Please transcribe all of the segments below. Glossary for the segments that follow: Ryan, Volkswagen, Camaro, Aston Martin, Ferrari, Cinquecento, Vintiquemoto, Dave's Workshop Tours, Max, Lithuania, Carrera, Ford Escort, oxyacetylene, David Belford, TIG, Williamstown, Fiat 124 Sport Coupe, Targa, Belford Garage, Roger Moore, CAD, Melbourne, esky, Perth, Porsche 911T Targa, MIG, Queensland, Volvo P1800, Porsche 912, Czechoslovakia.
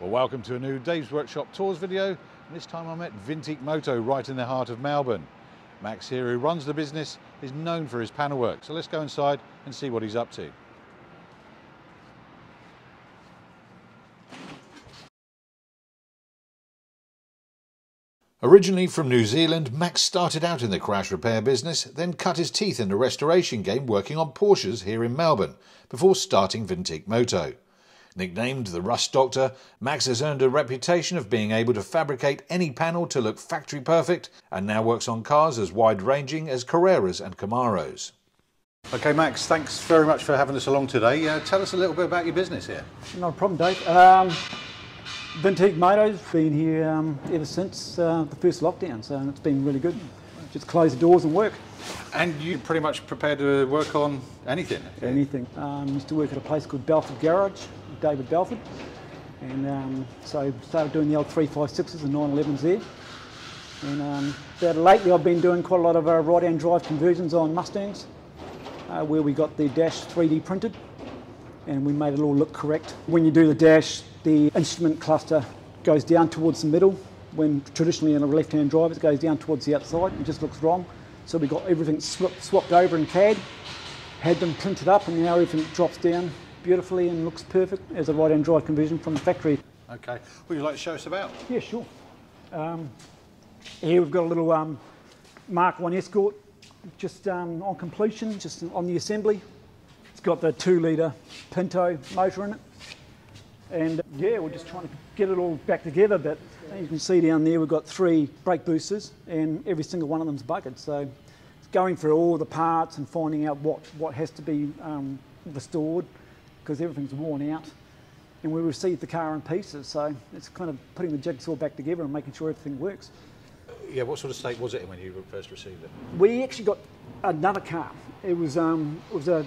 Well, welcome to a new Dave's Workshop Tours video, and this time I'm at Vintiquemoto, right in the heart of Melbourne. Max here, who runs the business, is known for his panel work, so let's go inside and see what he's up to. Originally from New Zealand, Max started out in the crash repair business, then cut his teeth in the restoration game working on Porsches here in Melbourne, before starting Vintiquemoto. Nicknamed the Rust Doctor, Max has earned a reputation of being able to fabricate any panel to look factory perfect, and now works on cars as wide-ranging as Carreras and Camaros. Okay, Max, thanks very much for having us along today. Tell us a little bit about your business here. Not a problem, Dave. Vintiquemoto's been here ever since the first lockdown, so it's been really good. Just close the doors and work. And you're pretty much prepared to work on anything? Anything. Used to work at a place called Belford Garage, David Belford, and so started doing the old 356s and 911s there. And lately I've been doing quite a lot of right-hand drive conversions on Mustangs, where we got the dash 3D printed, and we made it all look correct. When you do the dash, the instrument cluster goes down towards the middle, when traditionally in a left-hand drive it goes down towards the outside and just looks wrong. So we got everything swapped over in CAD, had them printed up, and now everything drops down beautifully and looks perfect as a right-hand drive conversion from the factory. Okay, would you like to show us about? Yeah, sure. Here we've got a little Mark 1 Escort, just on completion, just on the assembly. It's got the 2-litre Pinto motor in it. And yeah, we're just trying to get it all back together, but you can see down there we've got 3 brake boosters and every single one of them's bucketed. So it's going through all the parts and finding out what has to be restored, because everything's worn out. And we received the car in pieces, so it's kind of putting the jigsaw back together and making sure everything works. Yeah, what sort of state was it in when you first received it? We actually got another car. It was a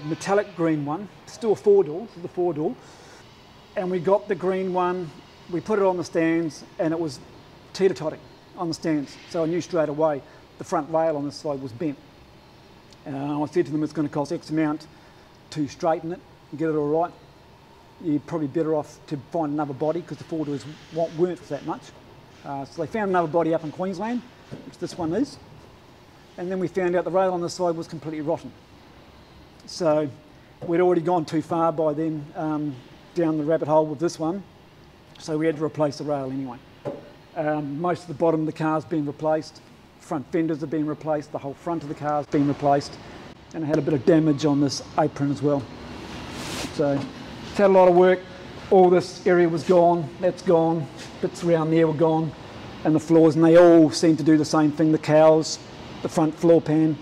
metallic green one, still a 4-door, the 4-door. And we got the green one, we put it on the stands, and it was teeter-totting on the stands. So I knew straight away the front rail on this side was bent. And I said to them, it's going to cost X amount to straighten it and get it all right. You're probably better off to find another body, because the 4-doors weren't that much. So they found another body up in Queensland, which this one is. And then we found out the rail on this side was completely rotten. So we'd already gone too far by then. Down the rabbit hole with this one, so we had to replace the rail anyway. Most of the bottom of the car's been replaced, front fenders have been replaced, the whole front of the car's been replaced, and it had a bit of damage on this apron as well. So it's had a lot of work. All this area was gone, that's gone, bits around there were gone, and the floors, and they all seem to do the same thing. The cowls, the front floor pan,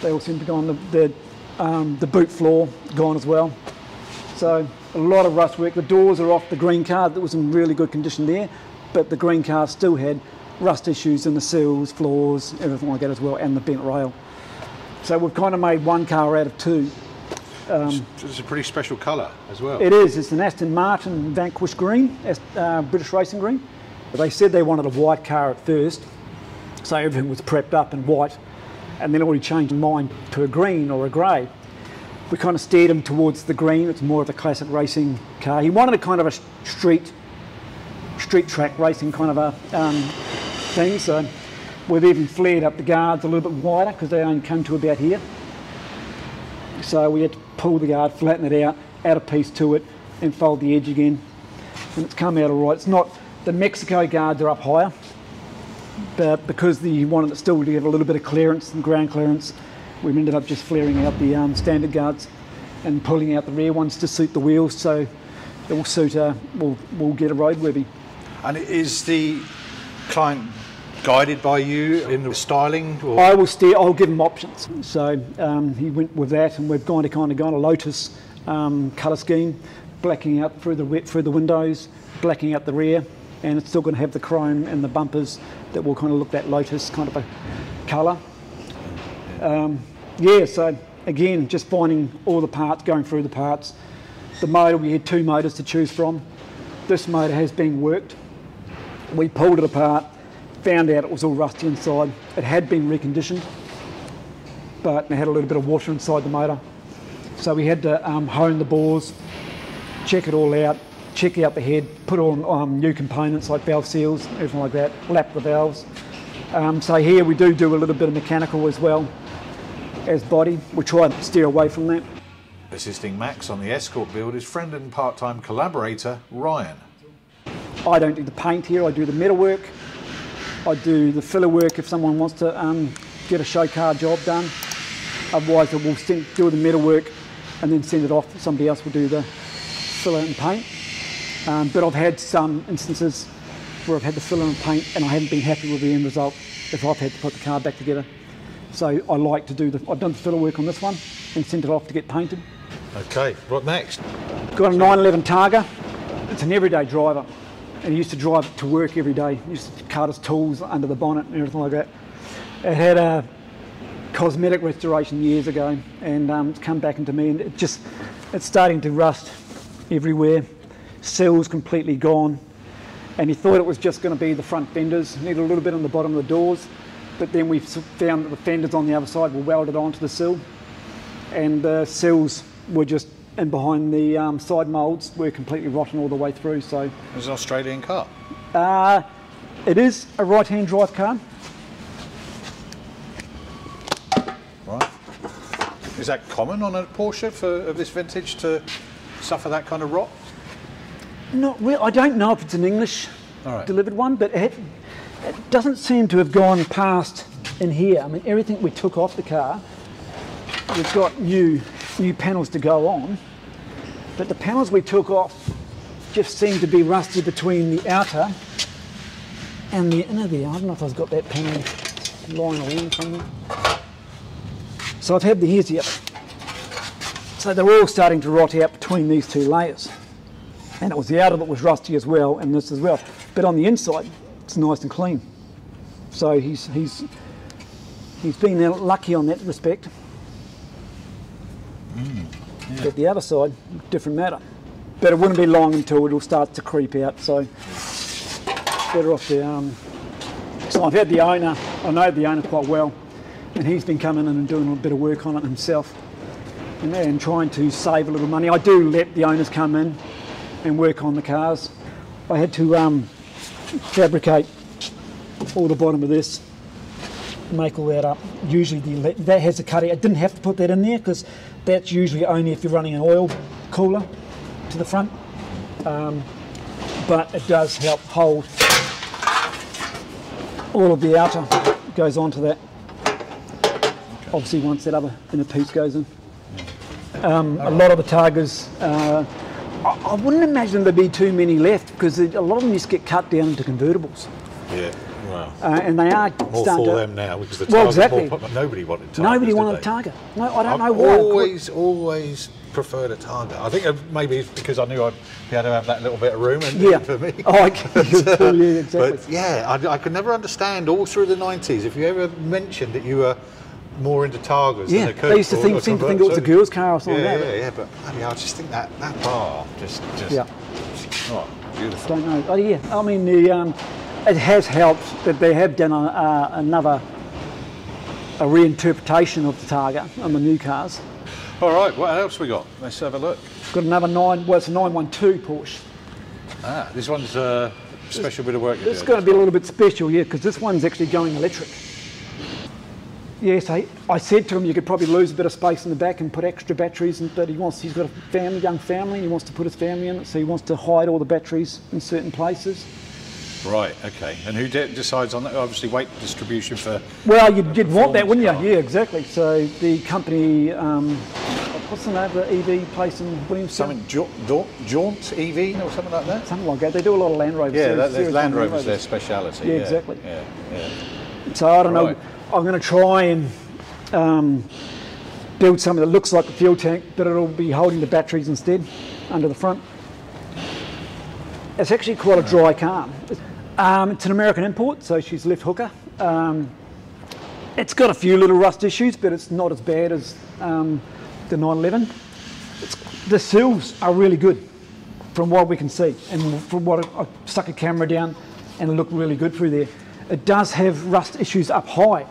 they all seem to go on the boot floor, gone as well. So a lot of rust work. The doors are off the green car that was in really good condition there, but the green car still had rust issues in the sills, floors, everything like that as well, and the bent rail. So we've kind of made one car out of 2. It's a pretty special colour as well. It is. It's an Aston Martin Vanquish Green, British Racing Green. They said they wanted a white car at first, so everything was prepped up in white, and then already changed mine to a green or a grey. We kind of steered him towards the green. It's more of a classic racing car. He wanted a kind of a street track racing kind of a thing. So we've even flared up the guards a little bit wider, because they only come to about here. So we had to pull the guard, flatten it out, add a piece to it, and fold the edge again. And it's come out all right. It's not, the Mexico guards are up higher, but because he wanted it still to have a little bit of clearance and ground clearance, we ended up just flaring out the standard guards and pulling out the rear ones to suit the wheels, so it will suit, we'll get a roadworthy. And is the client guided by you in the styling? Or? I will steer, I'll give him options. So he went with that, and we've kind of gone a Lotus colour scheme, blacking out through the windows, blacking out the rear, and it's still going to have the chrome and the bumpers that will kind of look that Lotus kind of a colour. Yeah, so again, just finding all the parts, going through the parts. The motor, we had 2 motors to choose from. This motor has been worked. We pulled it apart, found out it was all rusty inside. It had been reconditioned, but it had a little bit of water inside the motor. So we had to hone the bores, check it all out, check the upper head, put on new components like valve seals, everything like that, lap the valves. So here we do a little bit of mechanical as well as body. We try and steer away from that. Assisting Max on the Escort build is friend and part-time collaborator Ryan. I don't do the paint here, I do the metal work. I do the filler work if someone wants to get a show car job done. Otherwise I will do the metal work and then send it off. Somebody else will do the filler and paint. But I've had some instances where I've had the filler and paint and I haven't been happy with the end result if I've had to put the car back together. So I like to do the, I've done the filler work on this one and sent it off to get painted. Okay, what next? Got a 911 Targa. It's an everyday driver. And he used to drive it to work every day. He used to cart his tools under the bonnet and everything like that. It had a cosmetic restoration years ago and it's come back into me and it just, it's starting to rust everywhere. Seals completely gone. And he thought it was just going to be the front fenders, needed a little bit on the bottom of the doors, but then we found that the fenders on the other side were welded onto the sill, and the sills were just in behind the side moulds were completely rotten all the way through. So it's an Australian car. It is a right-hand drive car. Right. Is that common on a Porsche of this vintage to suffer that kind of rot? Not really. I don't know if it's an English delivered one, but it doesn't seem to have gone past in here. I mean, everything we took off the car, we've got new panels to go on, but the panels we took off just seem to be rusted between the outer and the inner there. I don't know if I've got that panel lying around somewhere. So I've had the hairs here. So they're all starting to rot out between these two layers. And it was the outer that was rusty as well, and this as well. But on the inside, it's nice and clean. So he's been lucky on that respect. Mm, yeah. But the other side, different matter. But it wouldn't be long until it'll start to creep out. So better off the. So I've had the owner. I know the owner quite well, and he's been coming in and doing a bit of work on it himself, and trying to save a little money. I do let the owners come in and work on the cars. I had to fabricate all the bottom of this, make all that up. Usually that has a cut out. I didn't have to put that in there because that's usually only if you're running an oil cooler to the front. But it does help hold all of the outer goes onto that. Okay. Obviously once that other inner piece goes in. A lot of the Targas, I wouldn't imagine there'd be too many left because a lot of them just get cut down into convertibles. Yeah, wow. And they are more starting for them now because the Targa. Well, exactly. Nobody wanted Targa. Nobody wanted a Targa. No, I don't know why. Always preferred a Targa. I think maybe it's because I knew I'd be able to have that little bit of room and for me. Oh, yeah, exactly. But yeah, I could never understand all through the 90s if you ever mentioned that you were more into Targas than a Coupe. They used to seem to think it was a girl's car or something like that. Yeah, but I just think that bar just oh, beautiful. I don't know. Oh, yeah, I mean, it has helped that they have done a reinterpretation of the Targa on the new cars. All right, what else we got? Let's have a look. Got another it's a 912 Porsche. Ah, this one's a special bit of work. It's going to be a little bit special, yeah, because this one's actually going electric. Yes, I said to him you could probably lose a bit of space in the back and put extra batteries, but he's got a young family and he wants to put his family in it, so he wants to hide all the batteries in certain places. Right, okay. And who decides on that? Obviously weight distribution for... Well, you'd want that, wouldn't you? Yeah, exactly. So the company, what's the name of the EV place in Williamstown? Something, Jaunt EV or something like that? Something like that. They do a lot of Land Rovers. Yeah, Land Rovers their speciality. Yeah, exactly. Yeah, yeah. So I don't know. I'm going to try and build something that looks like a fuel tank, but it'll be holding the batteries instead under the front. It's actually quite a dry car. It's an American import, so she's left hooker. It's got a few little rust issues, but it's not as bad as the 911. The seals are really good from what we can see, and from what I stuck a camera down and looked really good through there. It does have rust issues up high,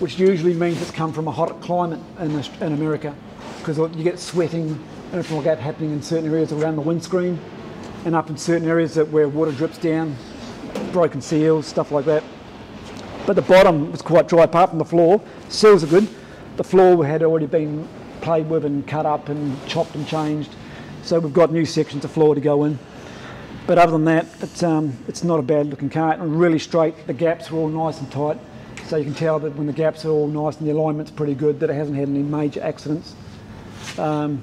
which usually means it's come from a hot climate in America, because you get sweating and everything like that happening in certain areas around the windscreen and up in certain areas that where water drips down, broken seals, stuff like that. But the bottom was quite dry apart from the floor. Seals are good. The floor had already been played with and cut up and chopped and changed. So we've got new sections of floor to go in. But other than that, it's not a bad looking car, and really straight. The gaps were all nice and tight. So you can tell that when the gaps are all nice and the alignment's pretty good, that it hasn't had any major accidents. Porsche,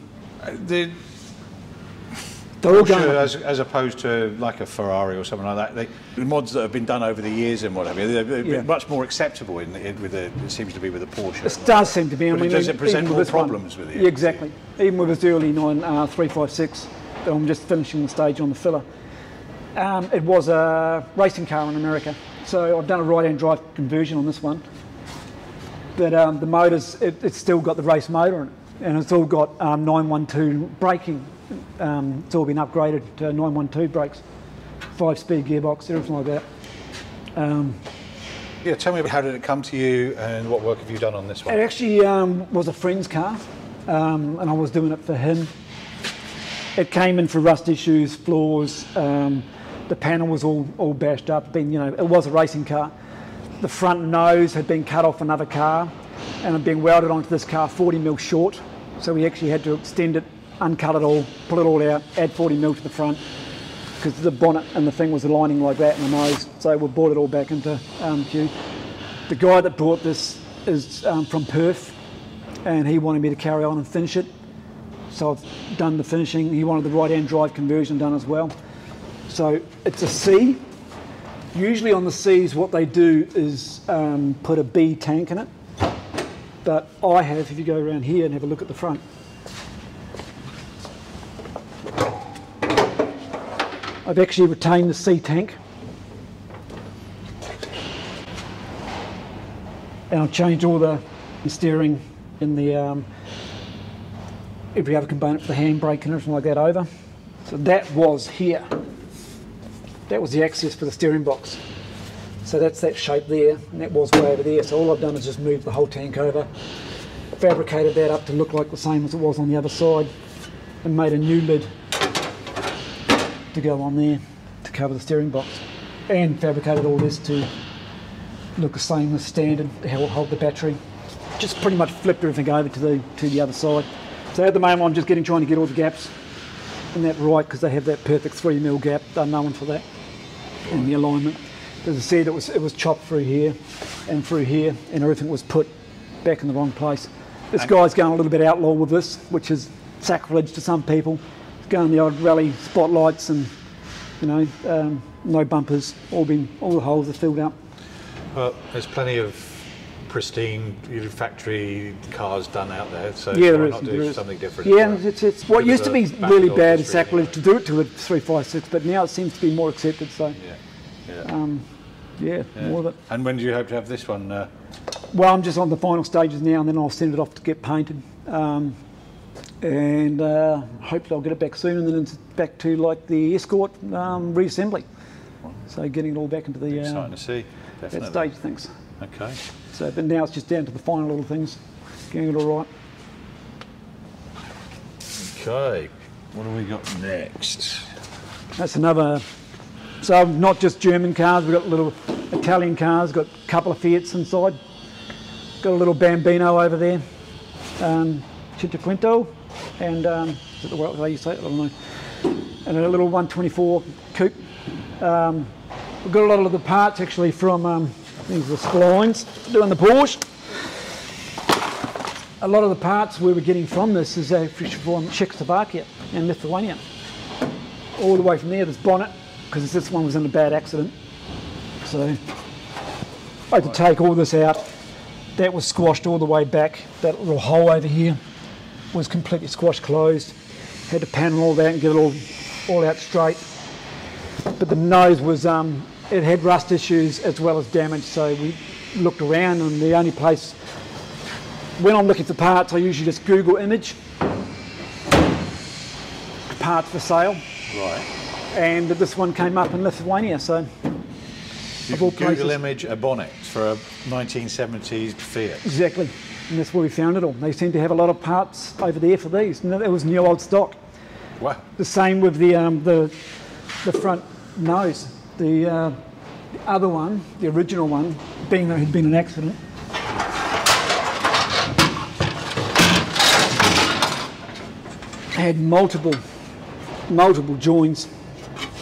as opposed to like a Ferrari or something like that, the mods that have been done over the years and whatever, they're much more acceptable in the, it seems to be with the Porsche. It does seem to be. I mean, does it present more problems with it? Yeah, exactly. Even with this early 356 that I'm just finishing the stage on the filler, it was a racing car in America. So I've done a right-hand drive conversion on this one. But the motors, it's still got the race motor in it. And it's all got 912 braking. It's all been upgraded to 912 brakes, 5-speed gearbox, everything like that. Yeah, tell me about how did it come to you and what work have you done on this one? It actually was a friend's car, and I was doing it for him. It came in for rust issues, flaws, the panel was all bashed up. It was a racing car. The front nose had been cut off another car and had been welded onto this car 40mm short, so we actually had to extend it, uncut it all, pull it all out, add 40mm to the front, because the bonnet and the thing was aligning like that in the nose, so we brought it all back into queue. The guy that brought this is from Perth, and he wanted me to carry on and finish it, so I've done the finishing. He wanted the right-hand drive conversion done as well. So it's a C. Usually on the Cs what they do is put a B tank in it, but I have, if you go around here and have a look at the front, I've actually retained the C tank, and I've changed all the steering and the every other component for the handbrake and everything like that over. So that was here. That was the access for the steering box. So that's that shape there, and that was way over there. So all I've done is just moved the whole tank over, fabricated that up to look like the same as it was on the other side, and made a new lid to go on there to cover the steering box, and fabricated all this to look the same as standard, how it'll hold the battery. Just pretty much flipped everything over to the other side. So at the moment I'm just trying to get all the gaps in that right, because they have that perfect 3mm gap, they're known for that, and the alignment. As I said, it was chopped through here and through here, and everything was put back in the wrong place. This guy's going a little bit outlaw with this, which is sacrilege to some people. Going the old rally spotlights and no bumpers, all the holes are filled up. Well, there's plenty of pristine factory cars done out there, so yeah, why not do something different? Yeah, it's what used to be really bad and sacrilege to do it to a 356, but now it seems to be more accepted. So more of it. And when do you hope to have this one? Well, I'm just on the final stages now, and then I'll send it off to get painted. And hopefully I'll get it back soon, and then it's back to like the Escort reassembly. So getting it all back into the exciting to see. Definitely. That stage things. Okay. So, but now it's just down to the final little things, getting it all right. Okay. What do we got next? That's another. So not just German cars. We've got little Italian cars. Got a couple of Fiats inside. Got a little Bambino over there. Cinquecento, and is it the way you say it? I don't know. And a little 124 coupe. We've got a lot of the parts actually from these are the splines doing the Porsche. A lot of the parts we were getting from this is actually from Czechoslovakia and Lithuania. All the way from there. This bonnet, because this one was in a bad accident, so I had to take all this out. That was squashed all the way back. That little hole over here was completely squashed closed. Had to panel all that and get it all out straight. But the nose was, it had rust issues as well as damage, so we looked around, and the only place, when I'm looking for parts, I usually just Google image parts for sale. Right. And this one came up in Lithuania, so. You can Google image a bonnet for a 1970s Fiat. Exactly. And that's where we found it all. They seem to have a lot of parts over there for these. And it was new old stock. Wow. The same with the the front nose. The other one, the original one, being there had been an accident. Had multiple joins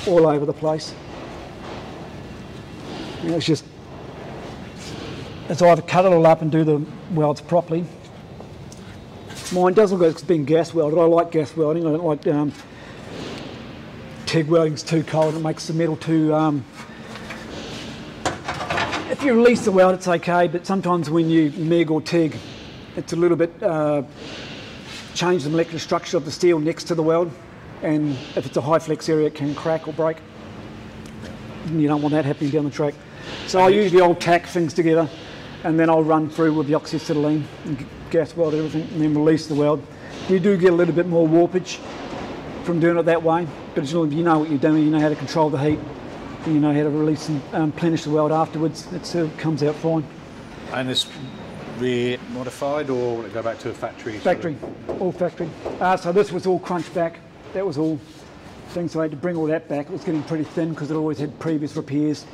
all over the place. And it's just, it's either cut it all up and do the welds properly. Mine doesn't go, it's been gas welded. I like gas welding. I don't like TIG welding's too cold. It makes the metal too, if you release the weld, it's okay, but sometimes when you MIG or TIG, it's a little bit, change the molecular structure of the steel next to the weld, and if it's a high flex area it can crack or break. You don't want that happening down the track. So I usually I'll tack things together and then I'll run through with the oxyacetylene and gas weld everything and then release the weld. You do get a little bit more warpage from doing it that way, but it's, you know what you're doing, you know how to control the heat, and you know how to release and replenish the weld afterwards. It comes out fine. And this modified, or will it go back to a factory? Factory, all factory. So this was all crunched back. That was all things, so I had to bring all that back. It was getting pretty thin because it always had previous repairs.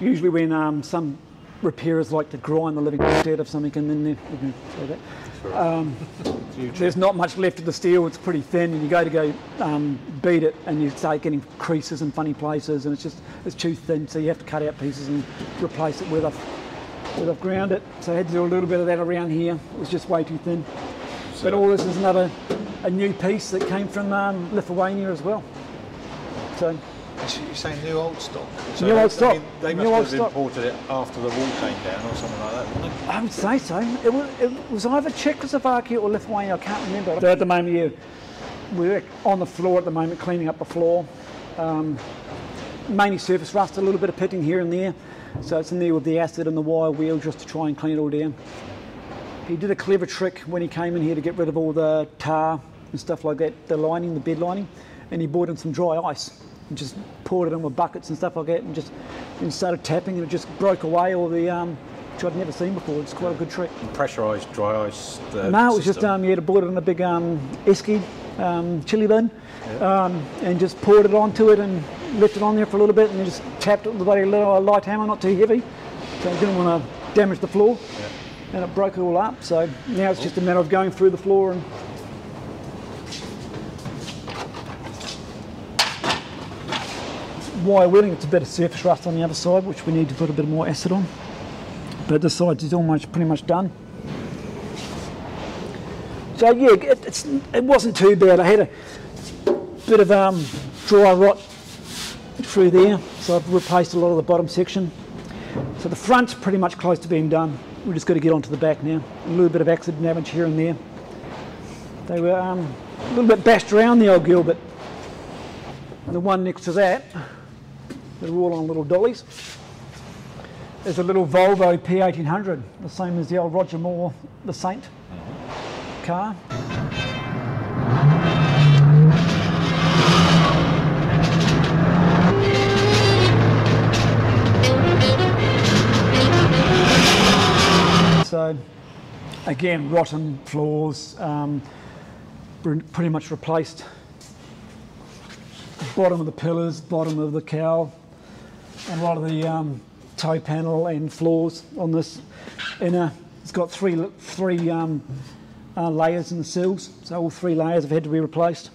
Usually when some repairers like to grind the living shit of something in there, you can say that. There's not much left of the steel, it's pretty thin, and you go to go beat it and you start getting creases in funny places, and it's just, it's too thin, so you have to cut out pieces and replace it with a I've ground it, so I had to do a little bit of that around here. It was just way too thin. So, but all this is a new piece that came from Lithuania as well. So actually, you're saying new old stock. So new old stock. I mean, they must have imported it after the wall came down or something like that, wouldn't they? I would say so. It was either Czechoslovakia or Lithuania. I can't remember. So at the moment, yeah, we're on the floor at the moment, cleaning up the floor. Mainly surface rust, a little bit of pitting here and there. So it's in there with the acid and the wire wheel just to try and clean it all down. He did a clever trick when he came in here to get rid of all the tar and stuff like that, the lining, the bed lining, and he brought in some dry ice and just poured it in with buckets and stuff like that, and just started tapping, and it just broke away all the, which I'd never seen before. It's quite a good trick. Pressurised, dry ice? No, it was just, yeah, to bought it in a big esky, chilli bin, yeah. And just poured it onto it and left it on there for a little bit, and then just tapped it with a little light hammer, not too heavy, so I didn't want to damage the floor, yeah. And it broke it all up, so now it's just a matter of going through the floor and wire wheeling. It's a bit of surface rust on the other side, which we need to put a bit more acid on, but this side is almost pretty much done. So yeah, it wasn't too bad. I had a bit of dry rot through there, so I've replaced a lot of the bottom section. So the front's pretty much close to being done. We've just got to get onto the back now. A little bit of accident damage here and there. They were a little bit bashed around, the old girl, but the one next to that, they're all on little dollies. There's a little Volvo P1800, the same as the old Roger Moore, the Saint car. So again, rotten floors, pretty much replaced. Bottom of the pillars, bottom of the cowl, and a lot of the toe panel and floors on this inner. It's got three layers in the sills, so all three layers have had to be replaced.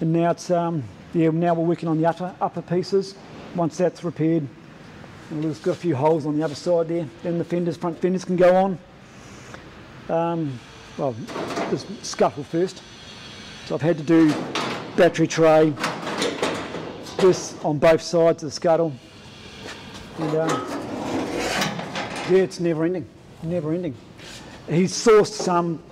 And now it's yeah, now we're working on the upper pieces. Once that's repaired, and we've got a few holes on the other side there. Then the fenders, front fenders, can go on. Well, this scuttle first. So I've had to do battery tray, this on both sides of the scuttle. And yeah, it's never ending, never ending. He's sourced some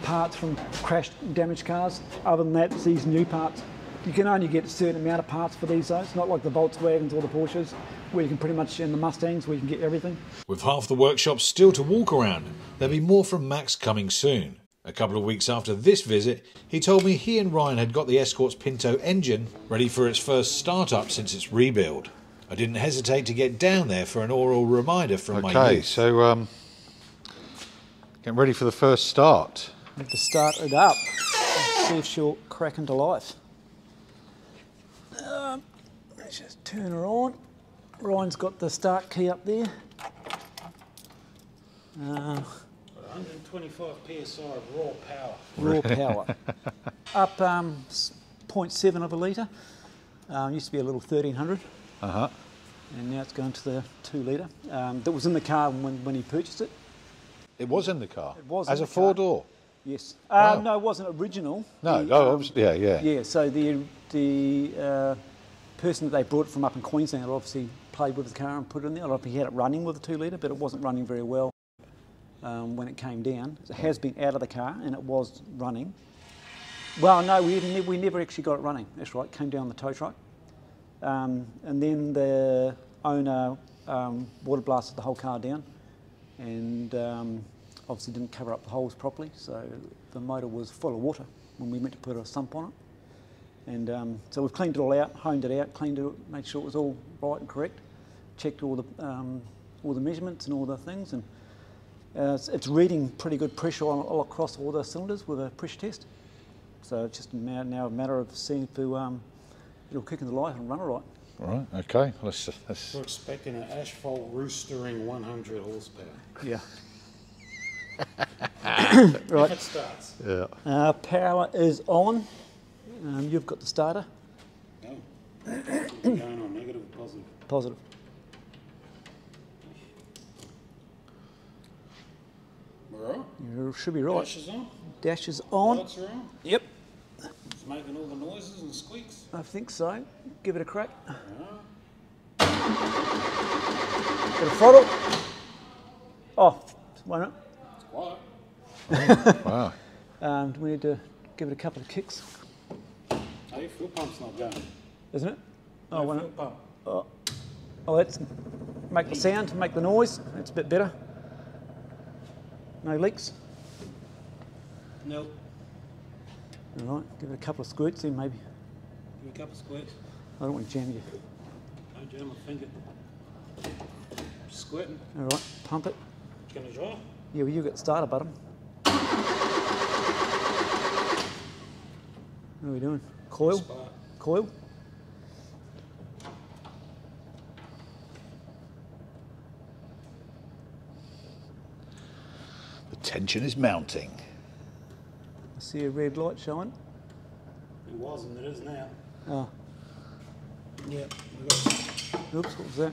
parts from crashed, damaged cars. Other than that, it's these new parts. You can only get a certain amount of parts for these though. It's not like the Volkswagens or the Porsches, where you can pretty much, in the Mustangs, where you can get everything. With half the workshop still to walk around, there'll be more from Max coming soon. A couple of weeks after this visit, he told me he and Ryan had got the Escort's Pinto engine ready for its first start-up since its rebuild. I didn't hesitate to get down there for an oral reminder from my youth. So, getting ready for the first start. I have to start it up and see if she'll crack into life. Let's just turn her on. Ryan's got the start key up there. 125 psi of raw power. Raw power. Up 0.7 of a litre. Used to be a little 1300. Uh-huh. And now it's going to the 2 litre. That was in the car when he purchased it. It was in the car? It was. As a four-door? Yes. Wow. No, it wasn't original. No, obviously, yeah. Yeah, so the person that they brought from up in Queensland obviously played with the car and put it in there. I don't know if he had it running with a 2 litre, but it wasn't running very well when it came down. It has been out of the car, and it was running. Well, no, we never actually got it running. That's right, it came down the tow truck. And then the owner water blasted the whole car down and obviously didn't cover up the holes properly, so the motor was full of water when we went to put a sump on it. And so we've cleaned it all out, honed it out, cleaned it, made sure it was all right and correct, checked all the measurements and all the things, and it's reading pretty good pressure all across all the cylinders with a pressure test. So it's just now a matter of seeing if it'll kick in the light and run all right. All right, okay. Let's... We're expecting an asphalt roostering 100 horsepower. Yeah. Right. It starts. Yeah. Power is on. You've got the starter. No. Going on negative or positive? Positive. We're all right. You should be right. Dash is on. Dash is on. Lights are on. Yep. It's making all the noises and squeaks. I think so. Give it a crack. Got a throttle. Oh, why not? It's quiet. Oh, wow. We need to give it a couple of kicks. Oh, your fuel pump's not going. Isn't it? Oh, no, why not? Pump. Oh, let's make the sound, make the noise. That's a bit better. No leaks? Nope. All right, give it a couple of squirts then, maybe. Give it a couple of squirts. I don't want to jam you. Don't jam my finger. Squirting. All right, pump it. Can I drive? Yeah, well, you got the starter button. What are we doing? Coil? Spark. Coil? The tension is mounting. I see a red light showing. It wasn't, it is now. Oh. Yep. Oops, what was that?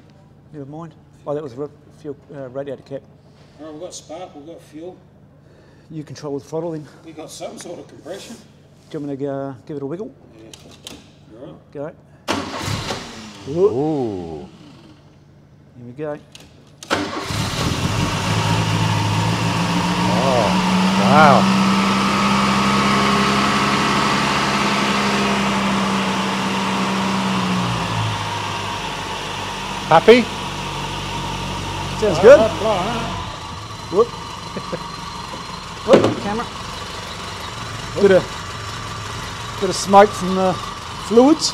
Never mind. Oh, that was a fuel radiator cap. All right, we've got spark, we've got fuel. You control the throttle then. We've got some sort of compression. Do you want me to give it a wiggle? Yeah. You're right. Go. Ooh. Here we go. Oh, wow. Happy? Sounds good. Whoop. Whoop, camera. Whoop. Bit of smoke from the fluids.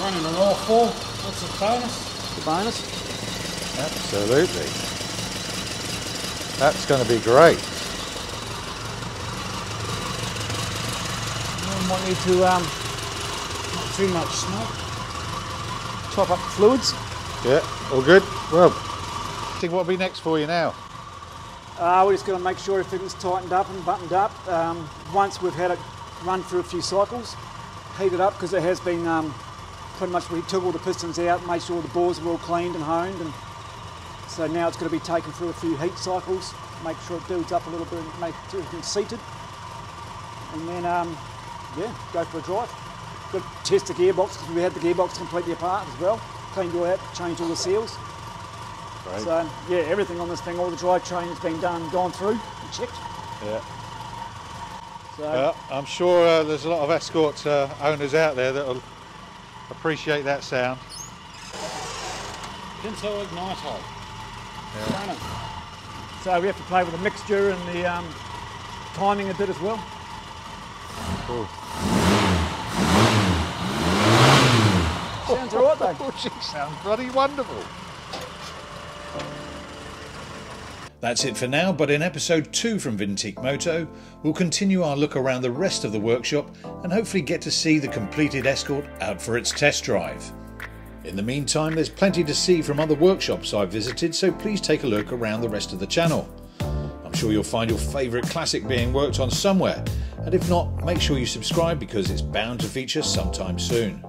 Running an all four. What's the bonus? The bonus. Absolutely. That's going to be great. Might need to not too much smoke. Top up the fluids. Yeah, all good. Well, I think what'll be next for you now? We're just going to make sure everything's tightened up and buttoned up. Once we've had it run through a few cycles, heat it up because it has been pretty much we took all the pistons out, made sure the bores were all cleaned and honed, and so now it's going to be taken through a few heat cycles, make sure it builds up a little bit, and make sure everything's seated, and then. Yeah, go for a drive. Good, test the gearbox because we had the gearbox completely apart as well. Cleaned all out, changed all the seals. Great. So yeah, everything on this thing, all the drive train has been done, gone through, and checked. Yeah. So I'm sure there's a lot of Escort owners out there that will appreciate that sound. Pinto igniter. Yeah. So we have to play with the mixture and the timing a bit as well. Cool. Sounds alright though. Sounds bloody wonderful. That's it for now, but in episode 2 from Vintiquemoto, we'll continue our look around the rest of the workshop and hopefully get to see the completed Escort out for its test drive. In the meantime, there's plenty to see from other workshops I've visited, so please take a look around the rest of the channel. I'm sure you'll find your favourite classic being worked on somewhere, and if not, make sure you subscribe because it's bound to feature sometime soon.